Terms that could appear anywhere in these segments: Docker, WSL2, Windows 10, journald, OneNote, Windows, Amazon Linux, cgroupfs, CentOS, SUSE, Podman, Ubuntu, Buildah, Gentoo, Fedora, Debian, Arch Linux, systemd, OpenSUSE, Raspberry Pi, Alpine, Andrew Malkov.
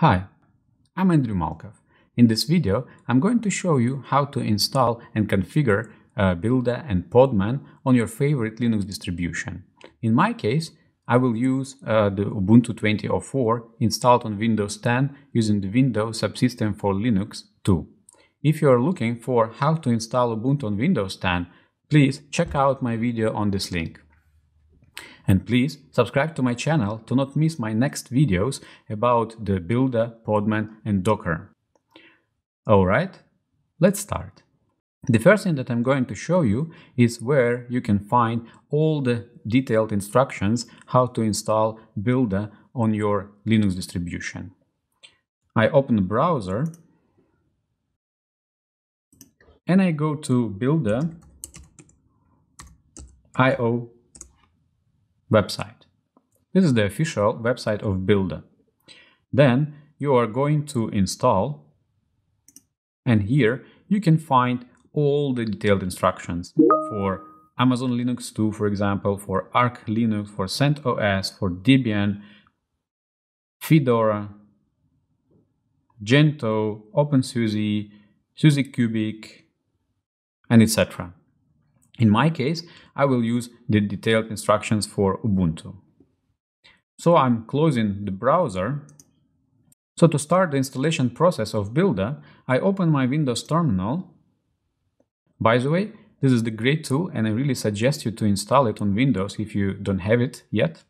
Hi, I'm Andrew Malkov. In this video, I'm going to show you how to install and configure Buildah and Podman on your favorite Linux distribution. In my case, I will use the Ubuntu 20.04 installed on Windows 10 using the Windows subsystem for Linux 2. If you are looking for how to install Ubuntu on Windows 10, please check out my video on this link. And please subscribe to my channel to not miss my next videos about the Buildah, Podman and Docker. Alright, let's start. The first thing that I'm going to show you is where you can find all the detailed instructions how to install Buildah on your Linux distribution. I open the browser and I go to Buildah.io website. This is the official website of Buildah. Then you are going to install, and here you can find all the detailed instructions for Amazon Linux 2, for example, for Arch Linux, for CentOS, for Debian, Fedora, Gentoo, OpenSUSE, SUSE Cubic, and etc. In my case, I will use the detailed instructions for Ubuntu. So I'm closing the browser. So to start the installation process of Buildah, I open my Windows terminal. By the way, this is the great tool and I really suggest you to install it on Windows if you don't have it yet.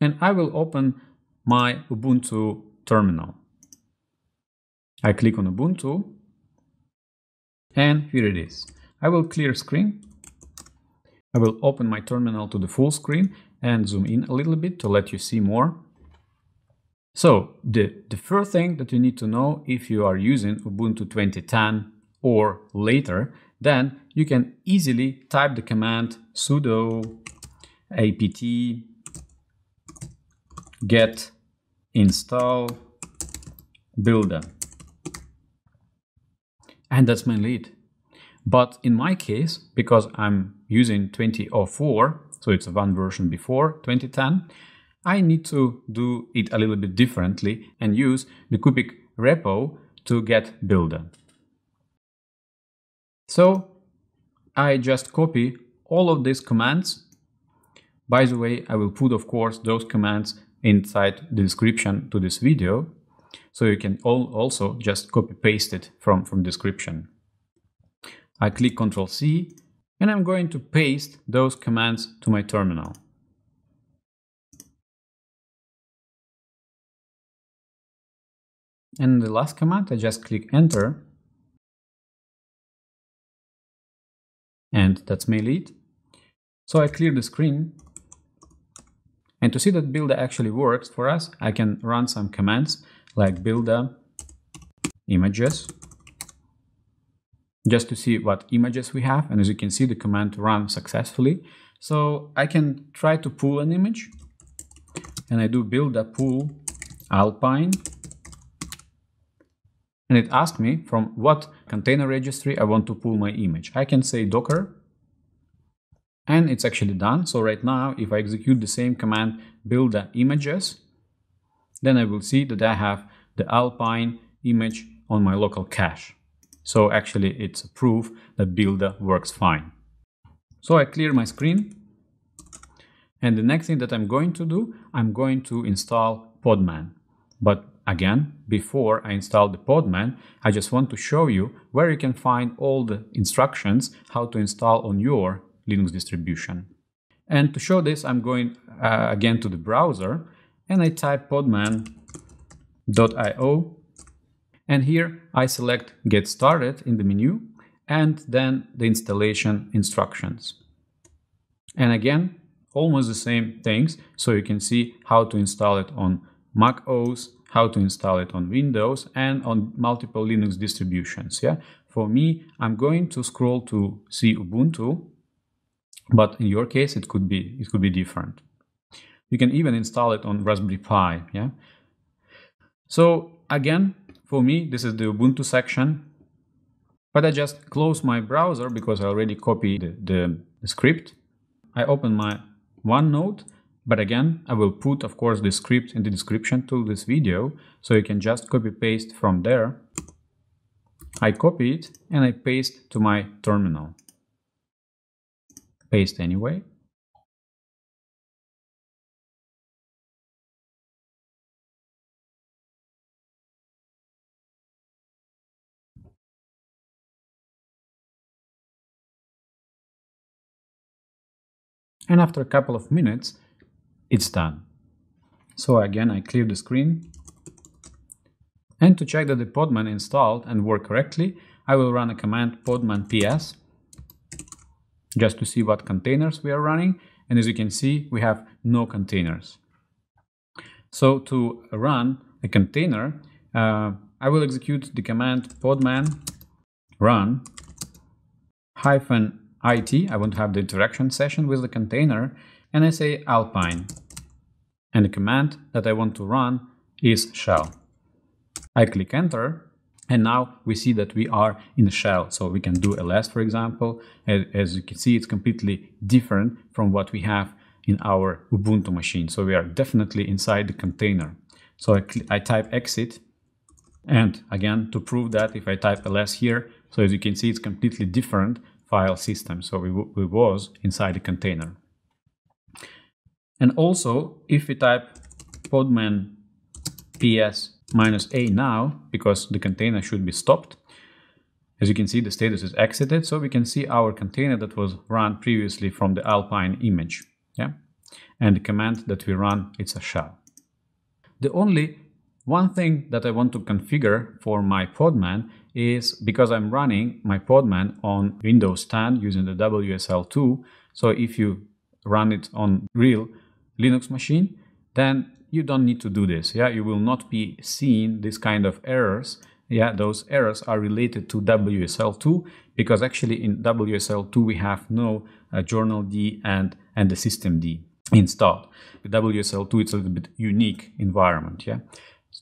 And I will open my Ubuntu terminal. I click on Ubuntu and here it is. I will clear screen. I will open my terminal to the full screen and zoom in a little bit to let you see more. So the first thing that you need to know if you are using Ubuntu 2010 or later, then you can easily type the command sudo apt get install buildah. And that's mainly it. But in my case, because I'm using 20.04, so it's one version before 2010, I need to do it a little bit differently and use the cubic repo to get Buildah. So I just copy all of these commands. By the way, I will put, of course, those commands inside the description to this video, so you can also just copy paste it from description. I click Ctrl+C and I'm going to paste those commands to my terminal. And the last command, I just click Enter. And that's mainly it. So I clear the screen. And to see that Buildah actually works for us, I can run some commands like Buildah images, just to see what images we have. And as you can see, the command ran successfully. So I can try to pull an image and I do Buildah pull Alpine. And it asks me from what container registry I want to pull my image. I can say Docker and it's actually done. So right now, if I execute the same command Buildah images, then I will see that I have the Alpine image on my local cache. So actually it's a proof that Buildah works fine. So I clear my screen. And the next thing that I'm going to do, I'm going to install Podman. But again, before I install the Podman, I just want to show you where you can find all the instructions how to install on your Linux distribution. And to show this, I'm going again to the browser and I type podman.io. And here I select Get Started in the menu and then the installation instructions. And again, almost the same things. So you can see how to install it on Mac OS, how to install it on Windows and on multiple Linux distributions. Yeah. For me, I'm going to scroll to see Ubuntu, but in your case, it could be different. You can even install it on Raspberry Pi. Yeah. So again, for me, this is the Ubuntu section, but I just close my browser because I already copied the script. I open my OneNote But again, I will put, of course, the script in the description to this video, so you can just copy paste from there. I copy it and I paste to my terminal. Paste anyway. And after a couple of minutes, it's done. So again, I clear the screen. And to check that the Podman installed and worked correctly, I will run a command podman ps just to see what containers we are running. And as you can see, we have no containers. So to run a container, I will execute the command podman run -it. I won't have the interaction session with the container, and I say Alpine. And the command that I want to run is shell. I click enter, and now we see that we are in shell. So we can do ls, for example. As you can see, it's completely different from what we have in our Ubuntu machine. So we are definitely inside the container. So I type exit. And again, to prove that, if I type ls here, so as you can see, it's completely different file system. So we was inside the container. And also, if we type podman ps -a now, because the container should be stopped, as you can see, the status is exited. So we can see our container that was run previously from the Alpine image. Yeah. And the command that we run, it's a shell. The only one thing that I want to configure for my Podman is, because I'm running my Podman on Windows 10 using the WSL2. So if you run it on real Linux machine, then you don't need to do this. Yeah, you will not be seeing this kind of errors. Yeah, those errors are related to WSL2, because actually in WSL2 we have no journald and the systemd installed. WSL2 is a little bit unique environment. Yeah.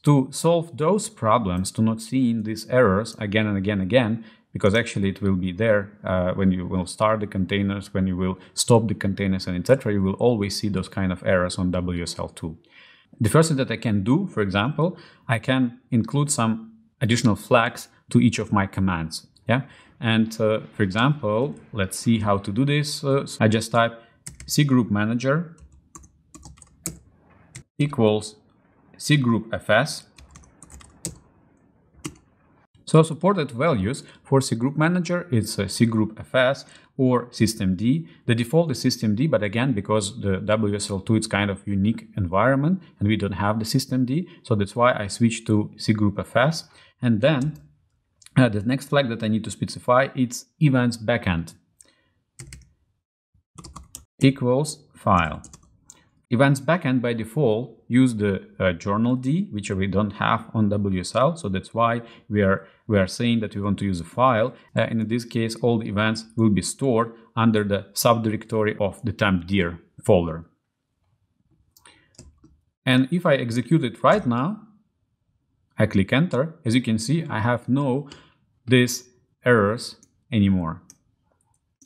To solve those problems, to not seeing these errors again and again and again, because actually it will be there when you will start the containers, when you will stop the containers, and etc. You will always see those kind of errors on WSL2. The first thing that I can do, for example, I can include some additional flags to each of my commands. Yeah, and for example, let's see how to do this. So I just type cgroup manager equals cgroupfs. So supported values for cgroup manager, it's cgroupfs or systemd. The default is systemd, but again, because the WSL2 is kind of unique environment and we don't have the systemd, so that's why I switch to cgroupfs. And then the next flag that I need to specify, it's events backend equals file. Events backend by default use the journald, which we don't have on WSL, so that's why we are saying that we want to use a file. And in this case, all the events will be stored under the subdirectory of the tempdir folder. And if I execute it right now, I click enter. As you can see, I have no these errors anymore.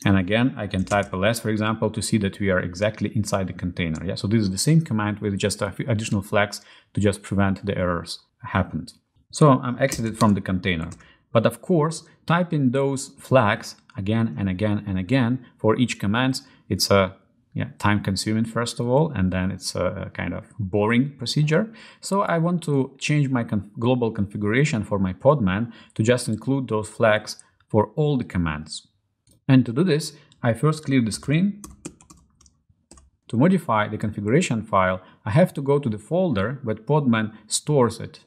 And again, I can type ls, for example, to see that we are exactly inside the container. Yeah, so this is the same command with just a few additional flags to just prevent the errors happened. So I'm exited from the container. But of course, typing those flags again and again and again for each command, it's a time-consuming, first of all, and then it's a kind of boring procedure. So I want to change my global configuration for my Podman to just include those flags for all the commands. And to do this, I first clear the screen. To modify the configuration file, I have to go to the folder where Podman stores it.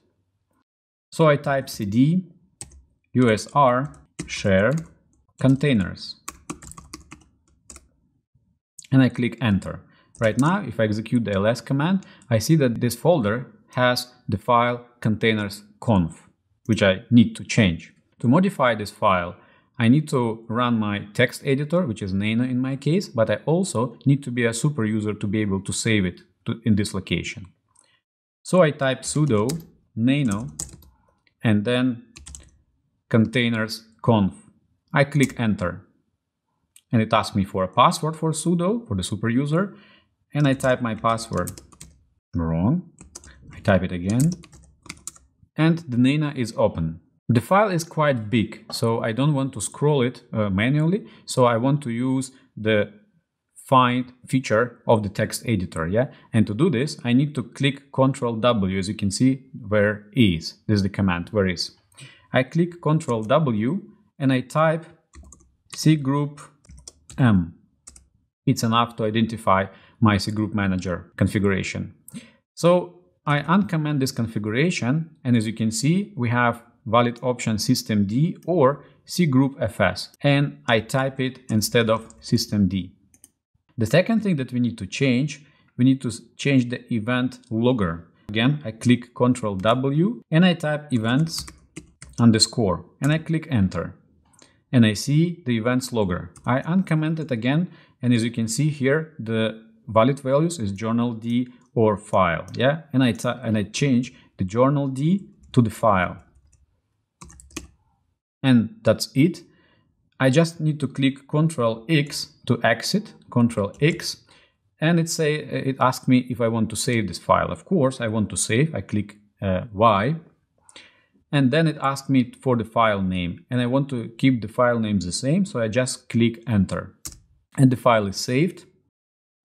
So I type cd usr share containers. And I click enter. Right now, if I execute the ls command, I see that this folder has the file containers.conf, which I need to change. To modify this file, I need to run my text editor, which is Nano in my case, but I also need to be a super user to be able to save it in this location. So I type sudo nano and then containers.conf. I click enter, and it asks me for a password for sudo, for the super user, and I type my password. Wrong. I type it again, and the Nana is open. The file is quite big, so I don't want to scroll it manually, so I want to use the find feature of the text editor, yeah? And to do this, I need to click Ctrl W, as you can see, where is. This is the command, where is. I click Ctrl W and I type cgroupm. It's enough to identify my cgroup manager configuration. So I uncomment this configuration, and as you can see, we have valid option systemd or cgroupfs, and I type it instead of systemd. The second thing that we need to change, we need to change the event logger. Again, I click Ctrl W and I type events underscore and I click enter. And I see the events logger. I uncomment it again, and as you can see here, the valid values is journald or file. Yeah, and I change the journald to the file. And that's it. I just need to click Ctrl X to exit, Ctrl X, and it asks me if I want to save this file. Of course, I want to save. I click Y, and then it asks me for the file name, and I want to keep the file names the same, so I just click Enter, and the file is saved.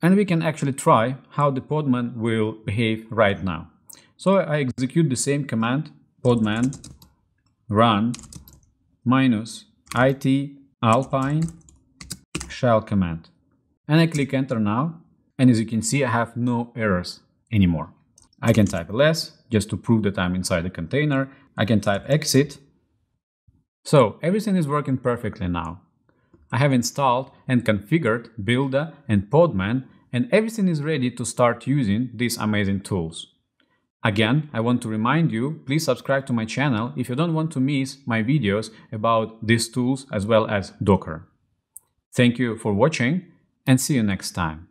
And we can actually try how the Podman will behave right now. So I execute the same command, Podman run -it Alpine shell command, and I click enter now, and as you can see, I have no errors anymore. I can type ls just to prove that I'm inside the container. I can type exit. So everything is working perfectly now. I have installed and configured Buildah and Podman, and everything is ready to start using these amazing tools. Again, I want to remind you, please subscribe to my channel if you don't want to miss my videos about these tools as well as Docker. Thank you for watching, and see you next time.